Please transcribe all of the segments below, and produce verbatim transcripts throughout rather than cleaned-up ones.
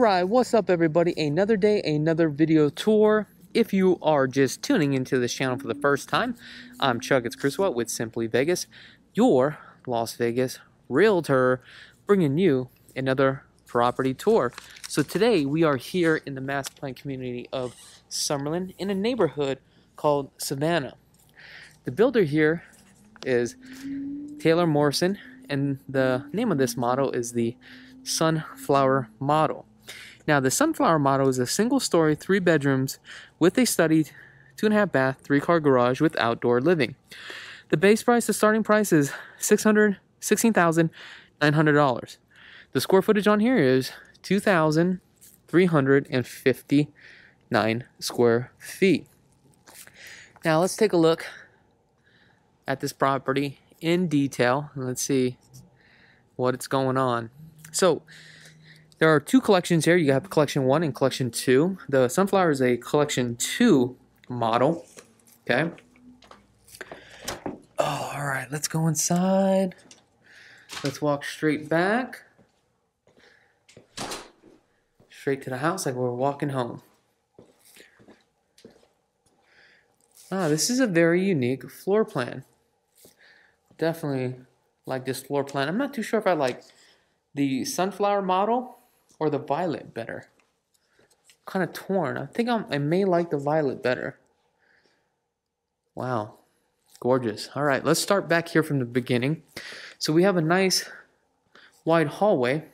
Alright, what's up everybody? Another day, another video tour. If you are just tuning into this channel for the first time, I'm Chakits Krulsawat with Simply Vegas, your Las Vegas realtor, bringing you another property tour. So today we are here in the master plan community of Summerlin in a neighborhood called Savannah. The builder here is Taylor Morrison, and the name of this model is the Sunflower model. Now, the Sunflower model is a single-story, three bedrooms with a study, two and a half bath, three-car garage with outdoor living. The base price, the starting price, is sixteen thousand nine hundred dollars. The square footage on here is two thousand three hundred fifty-nine square feet. Now, let's take a look at this property in detail. Let's see what it's going on. So there are two collections here. You have collection one and collection two. The Sunflower is a collection two model. Okay. Oh, all right, let's go inside. Let's walk straight back, straight to the house, like we're walking home. Ah, this is a very unique floor plan. Definitely like this floor plan. I'm not too sure if I like the Sunflower model or the Violet better. I'm kind of torn. I think I'm, I may like the Violet better. Wow, gorgeous. All right, let's start back here from the beginning. So we have a nice wide hallway.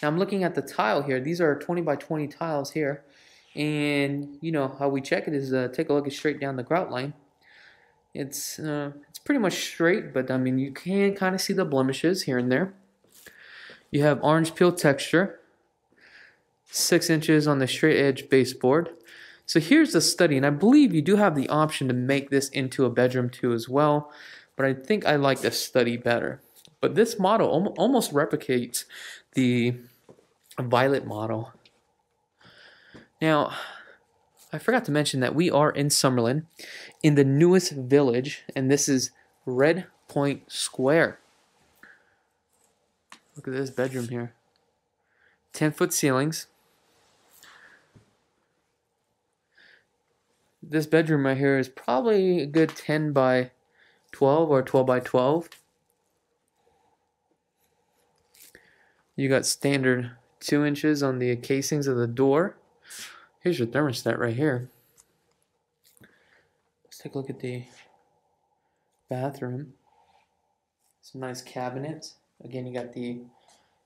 Now I'm looking at the tile here. These are twenty by twenty tiles here, and you know how we check it is uh, take a look at straight down the grout line. It's uh, it's pretty much straight, but I mean you can kind of see the blemishes here and there. You have orange peel texture, six inches on the straight edge baseboard. So here's the study, and I believe you do have the option to make this into a bedroom too as well, but I think I like the study better. But this model almost replicates the Violet model. Now, I forgot to mention that we are in Summerlin, in the newest village, and this is Red Point Square. Look at this bedroom here. ten foot ceilings. This bedroom right here is probably a good ten by twelve or twelve by twelve. You got standard two inches on the casings of the door. Here's your thermostat right here. Let's take a look at the bathroom. Some nice cabinets. Again, you got the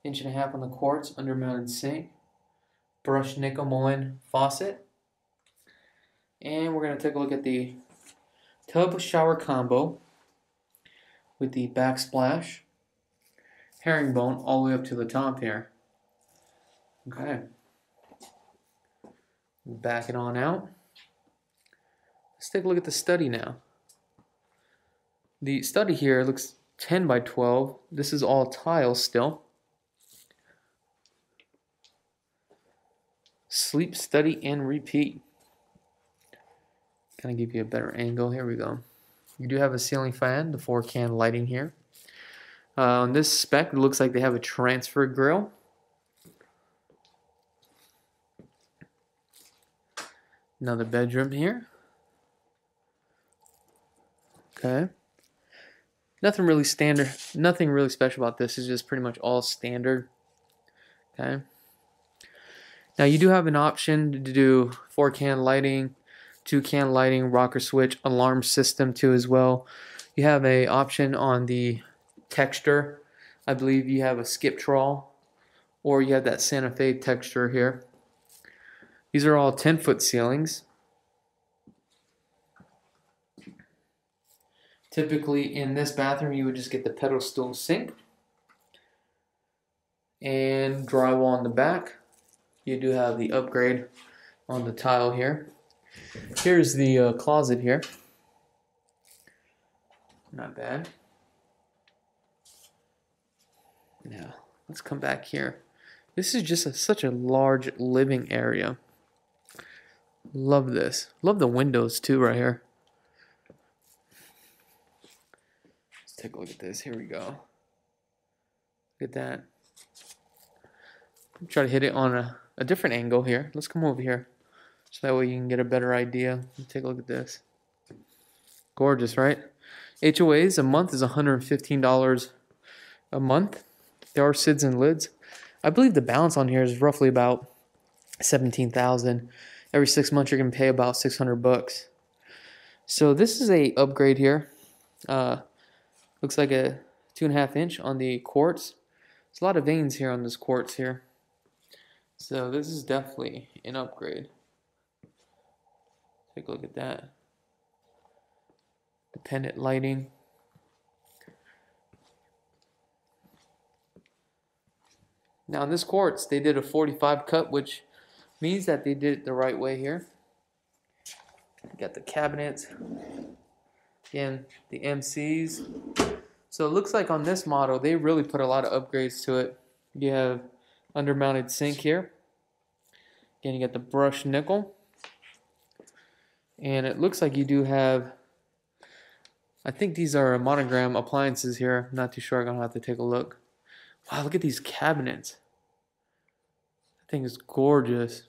inch and a half on the quartz, undermounted sink, brushed nickel Moen faucet. And we're going to take a look at the tub shower combo with the backsplash, herringbone all the way up to the top here. Okay. Back it on out. Let's take a look at the study now. The study here looks ten by twelve. This is all tiles still. Sleep, study, and repeat. Kind of give you a better angle. Here we go. You do have a ceiling fan, the four can lighting here. Uh, on this spec, it looks like they have a transfer grill. Another bedroom here. Okay. Nothing really standard, nothing really special about this. It's just pretty much all standard. Okay. Now you do have an option to do four can lighting, two can lighting, rocker switch, alarm system too as well. You have a option on the texture. I believe you have a skip trawl, or you have that Santa Fe texture here. These are all ten foot ceilings. Typically in this bathroom you would just get the pedestal sink and drywall on the back. You do have the upgrade on the tile here. Here's the uh, closet here. Not bad. Now let's come back here. This is just a, such a large living area. Love this. Love the windows too right here. Take a look at this. Here we go. Look at that. try to hit it on a, a different angle here. Let's come over here so that way you can get a better idea. Let's take a look at this. Gorgeous, right? H O As a month is one hundred fifteen dollars a month. There are S I Ds and L I Ds. I believe the balance on here is roughly about seventeen thousand dollars. Every six months you're going to pay about six hundred bucks. So this is a upgrade here. Uh, looks like a two and a half inch on the quartz. There's a lot of veins here on this quartz here. So this is definitely an upgrade. Take a look at that. The pendant lighting. Now in this quartz they did a forty-five cut, which means that they did it the right way here. Got the cabinets. Again, the M Cs. So it looks like on this model they really put a lot of upgrades to it. You have undermounted sink here. Again, you got the brushed nickel. And it looks like you do have, I think these are Monogram appliances here. I'm not too sure. I'm going to have to take a look. Wow, look at these cabinets. That thing is gorgeous.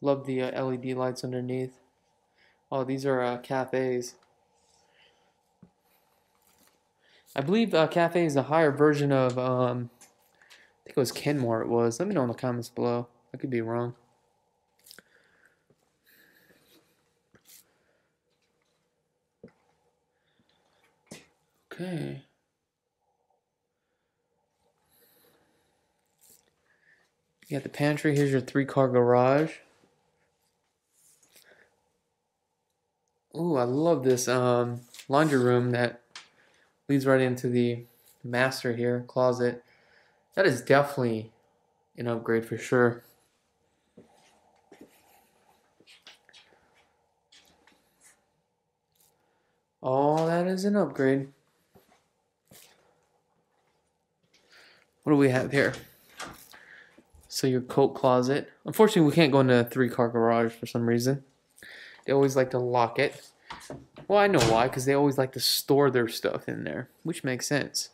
Love the uh, L E D lights underneath. Oh, these are uh, Cafes. I believe uh, Cafe is a higher version of, um, I think it was Kenmore it was. Let me know in the comments below. I could be wrong. Okay. You got the pantry. Here's your three-car garage. Ooh, I love this um, laundry room that leads right into the master here, closet. That is definitely an upgrade for sure. Oh, that is an upgrade. What do we have here? So your coat closet. Unfortunately, we can't go into a three-car garage for some reason. They always like to lock it. Well, I know why, because they always like to store their stuff in there, which makes sense.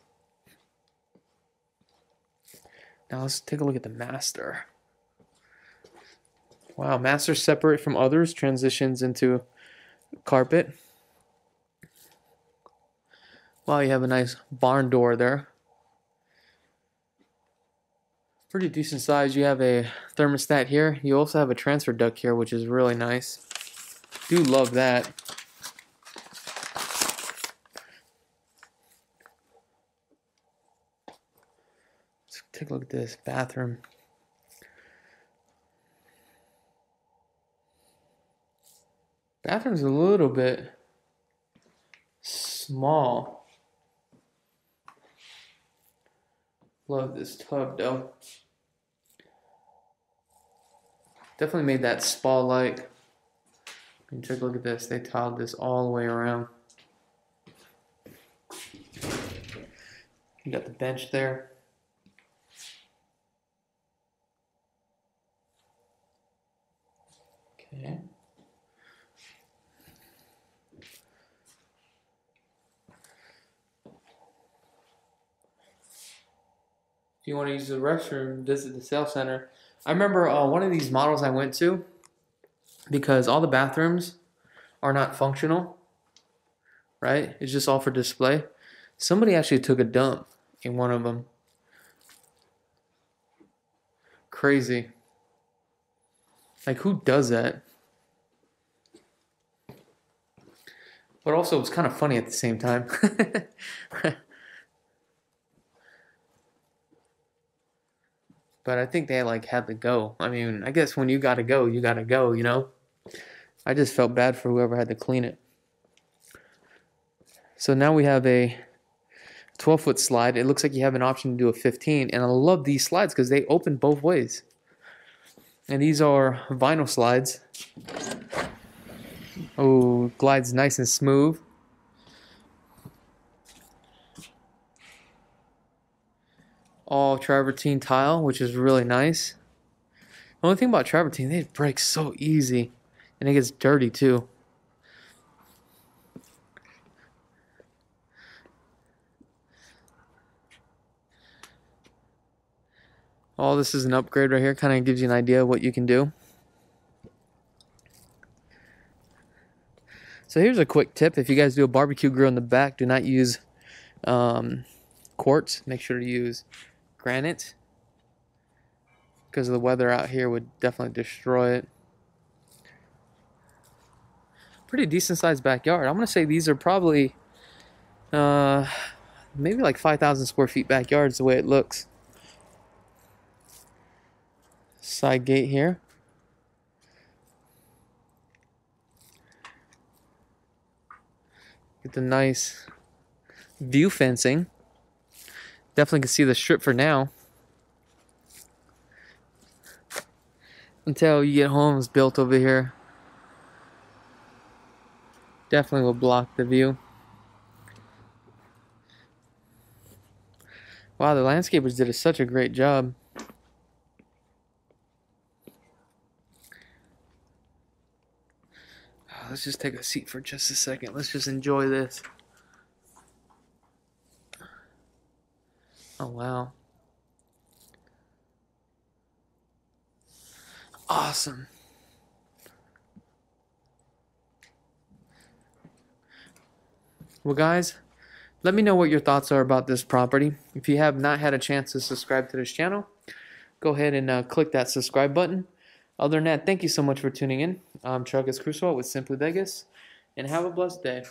Now let's take a look at the master. Wow, master separate from others, transitions into carpet. Wow, you have a nice barn door there. Pretty decent size. You have a thermostat here. You also have a transfer duct here, which is really nice. Do love that. Let's take a look at this bathroom. Bathroom's a little bit small. Love this tub though. Definitely made that spa-like. Take a look at this. They tiled this all the way around. You got the bench there. Okay. If you want to use the restroom, visit the sales center. I remember uh, one of these models I went to because all the bathrooms are not functional, right? It's just all for display. Somebody actually took a dump in one of them. Crazy. Like, who does that? But also, it was kind of funny at the same time. But I think they like had to go. I mean, I guess when you gotta go, you gotta go, you know? I just felt bad for whoever had to clean it. So now we have a twelve foot slide. It looks like you have an option to do a fifteen. And I love these slides because they open both ways. And these are vinyl slides. Oh, glides nice and smooth. All travertine tile, which is really nice. The only thing about travertine, they break so easy, and it gets dirty too. all this is an upgrade right here. Kind of gives you an idea of what you can do. So here's a quick tip. If you guys do a barbecue grill in the back, do not use um, quartz. Make sure to use granite, because the weather out here would definitely destroy it. Pretty decent sized backyard. I'm going to say these are probably uh, maybe like five thousand square feet backyards the way it looks. Side gate here. Get the nice view fencing. Definitely can see the strip for now. Until you get homes built over here. Definitely will block the view. Wow, the landscapers did such a great job. Let's just take a seat for just a second. Let's just enjoy this. Oh, wow. Awesome. Well, guys, let me know what your thoughts are about this property. If you have not had a chance to subscribe to this channel, go ahead and uh, click that subscribe button. Other than that, thank you so much for tuning in. I'm Chakits Krulsawat with Simply Vegas, and have a blessed day.